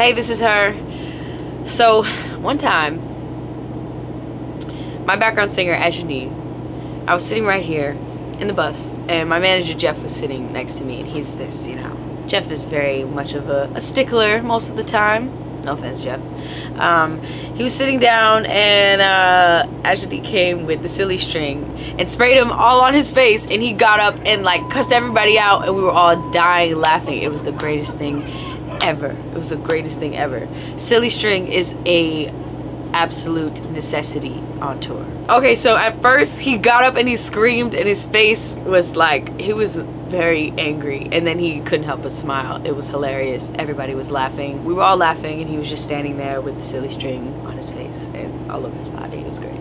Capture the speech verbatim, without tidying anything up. Hey, this is her. So one time, my background singer, Ashnie, I was sitting right here in the bus, and my manager, Jeff, was sitting next to me, and he's this, you know. Jeff is very much of a, a stickler most of the time. No offense, Jeff. Um, he was sitting down, and uh, Ashnie came with the silly string and sprayed him all on his face, and he got up and like cussed everybody out, and we were all dying laughing. It was the greatest thing ever. It was the greatest thing ever. Silly string is a absolute necessity on tour. Okay, so at first he got up and he screamed, and his face was like, he was very angry, and then he couldn't help but smile. It was hilarious. Everybody was laughing. We were all laughing, and he was just standing there with the silly string on his face and all over his body. It was great.